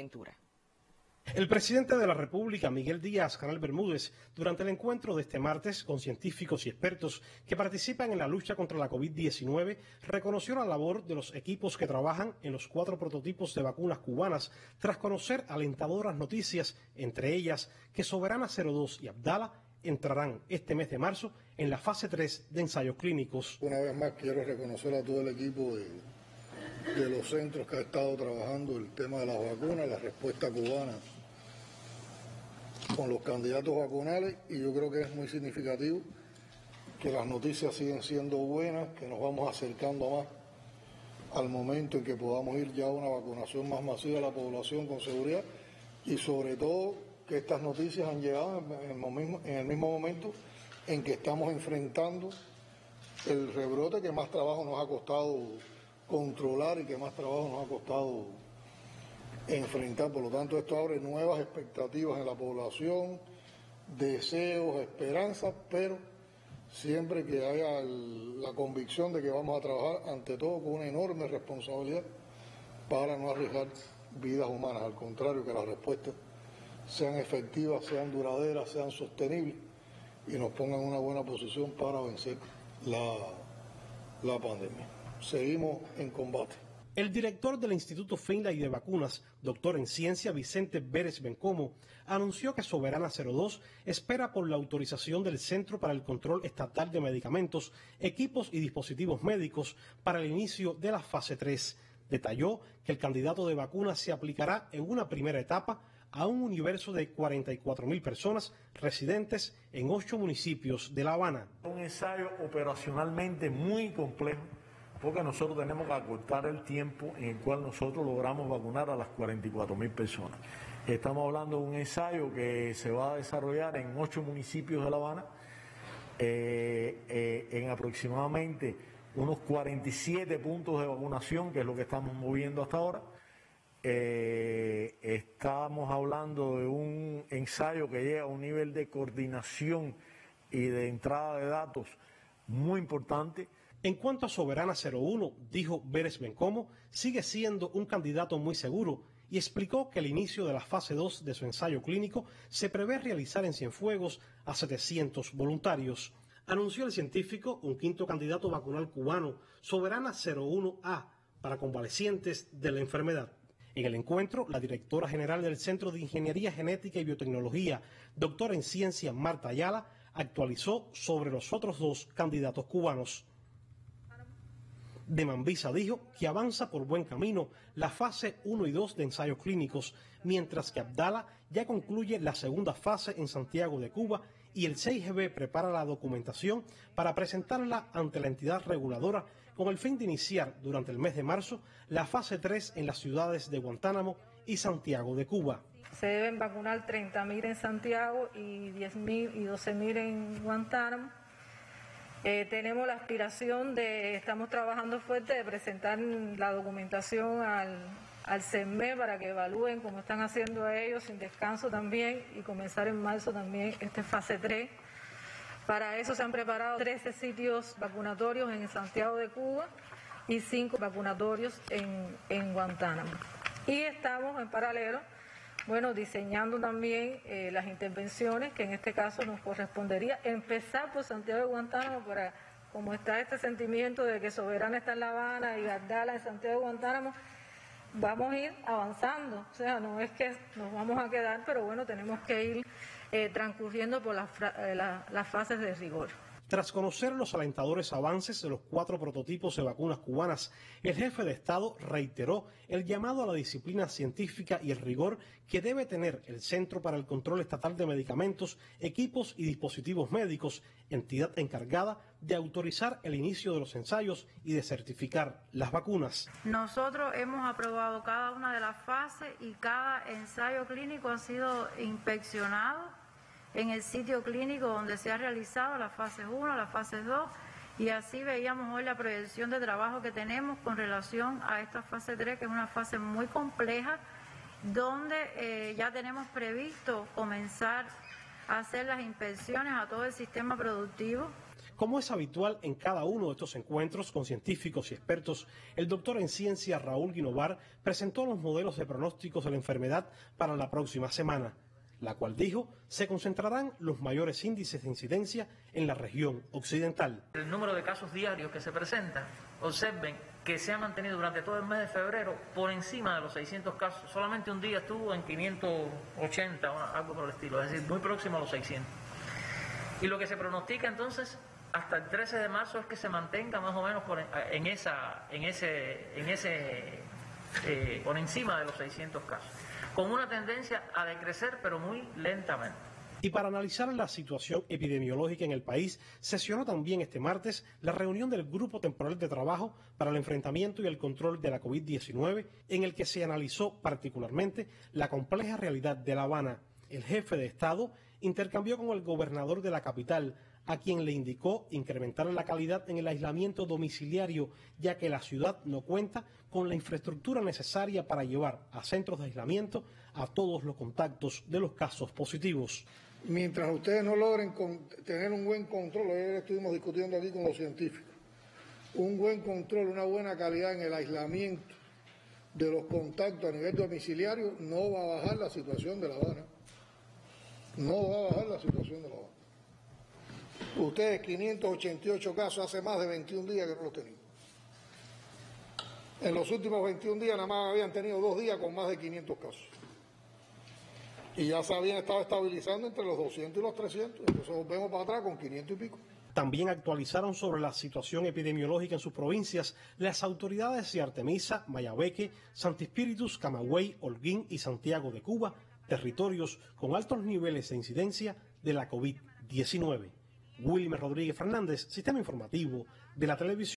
Ventura. El presidente de la República, Miguel Díaz Canel Bermúdez, durante el encuentro de este martes con científicos y expertos que participan en la lucha contra la COVID-19, reconoció la labor de los equipos que trabajan en los 4 prototipos de vacunas cubanas, tras conocer alentadoras noticias, entre ellas que Soberana 02 y Abdala entrarán este mes de marzo en la fase 3 de ensayos clínicos. Una vez más quiero reconocer a todo el equipo de los centros que ha estado trabajando el tema de las vacunas, la respuesta cubana con los candidatos vacunales, y yo creo que es muy significativo que las noticias siguen siendo buenas, que nos vamos acercando más al momento en que podamos ir ya a una vacunación más masiva de la población con seguridad, y sobre todo que estas noticias han llegado en el mismo momento en que estamos enfrentando el rebrote que más trabajo nos ha costado controlar y que más trabajo nos ha costado enfrentar. Por lo tanto, esto abre nuevas expectativas en la población, deseos, esperanzas, pero siempre que haya la convicción de que vamos a trabajar ante todo con una enorme responsabilidad para no arriesgar vidas humanas. Al contrario, que las respuestas sean efectivas, sean duraderas, sean sostenibles y nos pongan en una buena posición para vencer la pandemia. Seguimos en combate. El director del Instituto Finlay de Vacunas, doctor en ciencia Vicente Vérez Bencomo, anunció que Soberana 02 espera por la autorización del Centro para el Control Estatal de Medicamentos, Equipos y Dispositivos Médicos para el inicio de la fase 3. Detalló que el candidato de vacuna se aplicará en una primera etapa a un universo de 44.000 personas residentes en 8 municipios de La Habana. Un ensayo operacionalmente muy complejo, porque nosotros tenemos que acortar el tiempo en el cual nosotros logramos vacunar a las 44.000 personas. Estamos hablando de un ensayo que se va a desarrollar en 8 municipios de La Habana, en aproximadamente unos 47 puntos de vacunación, que es lo que estamos moviendo hasta ahora. Estamos hablando de un ensayo que llega a un nivel de coordinación y de entrada de datos muy importante. En cuanto a Soberana 01, dijo Vélez Bencomo, sigue siendo un candidato muy seguro, y explicó que el inicio de la fase 2 de su ensayo clínico se prevé realizar en Cienfuegos a 700 voluntarios. Anunció el científico un 5.º candidato vacunal cubano, Soberana 01A, para convalecientes de la enfermedad. En el encuentro, la directora general del Centro de Ingeniería Genética y Biotecnología, doctora en ciencia Marta Ayala, actualizó sobre los otros 2 candidatos cubanos. De Mambisa dijo que avanza por buen camino la fase 1 y 2 de ensayos clínicos, mientras que Abdala ya concluye la segunda fase en Santiago de Cuba y el CIGB prepara la documentación para presentarla ante la entidad reguladora con el fin de iniciar durante el mes de marzo la fase 3 en las ciudades de Guantánamo y Santiago de Cuba. Se deben vacunar 30.000 en Santiago y 10.000 y 12.000 en Guantánamo. Tenemos la aspiración estamos trabajando fuerte, de presentar la documentación al CEME para que evalúen cómo están haciendo ellos sin descanso también, y comenzar en marzo también fase 3. Para eso se han preparado 13 sitios vacunatorios en Santiago de Cuba y 5 vacunatorios en Guantánamo. Y estamos en paralelo, bueno, diseñando también las intervenciones que en este caso nos correspondería empezar por Santiago de Guantánamo, para, como está este sentimiento de que Soberana está en La Habana y Abdala en Santiago de Guantánamo, vamos a ir avanzando. O sea, no es que nos vamos a quedar, pero bueno, tenemos que ir transcurriendo por las fases de rigor. Tras conocer los alentadores avances de los 4 prototipos de vacunas cubanas, el jefe de Estado reiteró el llamado a la disciplina científica y el rigor que debe tener el Centro para el Control Estatal de Medicamentos, Equipos y Dispositivos Médicos, entidad encargada de autorizar el inicio de los ensayos y de certificar las vacunas. Nosotros hemos aprobado cada una de las fases y cada ensayo clínico ha sido inspeccionado en el sitio clínico donde se ha realizado la fase 1, la fase 2, y así veíamos hoy la proyección de trabajo que tenemos con relación a esta fase 3, que es una fase muy compleja, donde ya tenemos previsto comenzar a hacer las inspecciones a todo el sistema productivo. Como es habitual en cada uno de estos encuentros con científicos y expertos, el doctor en ciencia Raúl Guinovar presentó los modelos de pronósticos de la enfermedad para la próxima semana, la cual dijo se concentrarán los mayores índices de incidencia en la región occidental. El número de casos diarios que se presentan, observen que se ha mantenido durante todo el mes de febrero por encima de los 600 casos. Solamente un día estuvo en 580, algo por el estilo, es decir, muy próximo a los 600. Y lo que se pronostica entonces hasta el 13 de marzo es que se mantenga más o menos por encima de los 600 casos, con una tendencia a decrecer, pero muy lentamente. Y para analizar la situación epidemiológica en el país, sesionó también este martes la reunión del Grupo Temporal de Trabajo para el Enfrentamiento y el Control de la COVID-19, en el que se analizó particularmente la compleja realidad de La Habana. El jefe de Estado intercambió con el gobernador de la capital, a quien le indicó incrementar la calidad en el aislamiento domiciliario, ya que la ciudad no cuenta con la infraestructura necesaria para llevar a centros de aislamiento a todos los contactos de los casos positivos. Mientras ustedes no logren tener un buen control, ayer estuvimos discutiendo aquí con los científicos, un buen control, una buena calidad en el aislamiento de los contactos a nivel domiciliario, no va a bajar la situación de La Habana. No va a bajar la situación de La Habana. Ustedes, 588 casos hace más de 21 días que no los tenían. En los últimos 21 días nada más habían tenido 2 días con más de 500 casos. Y ya se habían estado estabilizando entre los 200 y los 300, entonces volvemos para atrás con 500 y pico. También actualizaron sobre la situación epidemiológica en sus provincias las autoridades de Artemisa, Mayabeque, Santi Spíritus, Camagüey, Holguín y Santiago de Cuba, territorios con altos niveles de incidencia de la COVID-19. Wilmer Rodríguez Fernández, Sistema Informativo de la Televisión.